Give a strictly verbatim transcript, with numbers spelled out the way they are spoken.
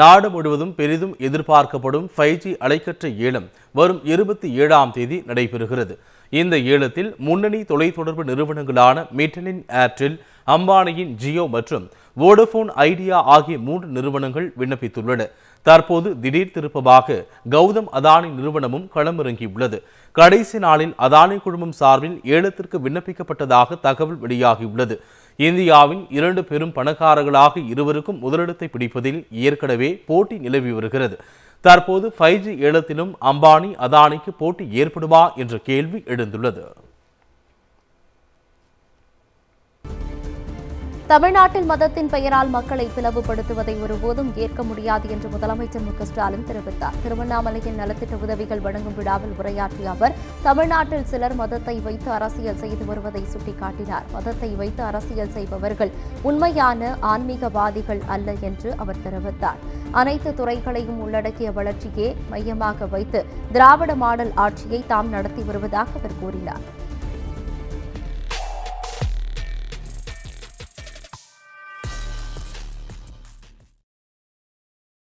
நாடு முழுவதும் பெரிதும் எதிர்பார்க்கப்படும் ஃபைவ் ஜி அலைக்கற்ற ஏலம் வரும் இருபத்தி ஏழாம் தேதி நடைபெறுகிறது. இந்த ஏலத்தில் முன்னணி தொலைத்தொடர்பு நிறுவனங்களான மீட்டலின் ஏர்டெல், அம்பானியின் ஜியோ மற்றும் வோடஃபோன் ஐடியா ஆகிய மூன்று நிறுவனங்கள் விண்ணப்பித்துள்ளன. தற்போது திடீர் திருப்பமாக கௌதம் அதானி நிறுவனமும் களமிறங்கியுள்ளது. கடைசி நாளில் அதானி குழுமம் சார்பில் ஏலத்திற்கு விண்ணப்பிக்கப்பட்டதாக தகவல் வெளியாகியுள்ளது. இந்தியாவின் இரண்டு பெரும் பணக்காரர்களாக இருவருக்கும் முதலிடத்தை பிடிப்பதில் ஏற்கனவே போட்டி நிலவி வருகிறது. தற்போது ஃபைவ் ஜி ஏலத்திலும் அம்பானி அதானிக்கு போட்டி ஏற்படுமா என்ற கேள்வி எழுந்துள்ளது. தமிழ்நாட்டில் மதத்தின் பெயரால் மக்களை பிளவுபடுத்துவதை ஒருபோதும் ஏற்க முடியாது என்று முதலமைச்சர் மு க ஸ்டாலின் தெரிவித்தார். திருவண்ணாமலையின் நலத்திட்ட உதவிகள் வழங்கும் விழாவில் உரையாற்றிய அவர், தமிழ்நாட்டில் சிலர் மதத்தை வைத்து அரசியல் செய்து வருவதை சுட்டிக்காட்டினார். மதத்தை வைத்து அரசியல் செய்பவர்கள் உண்மையான ஆன்மீகவாதிகள் அல்ல என்று அவர் தெரிவித்தார். அனைத்து துறைகளையும் உள்ளடக்கிய வளர்ச்சியை மையமாக வைத்து திராவிட மாடல் ஆட்சியை தாம் நடத்தி வருவதாக அவர் கூறினார்.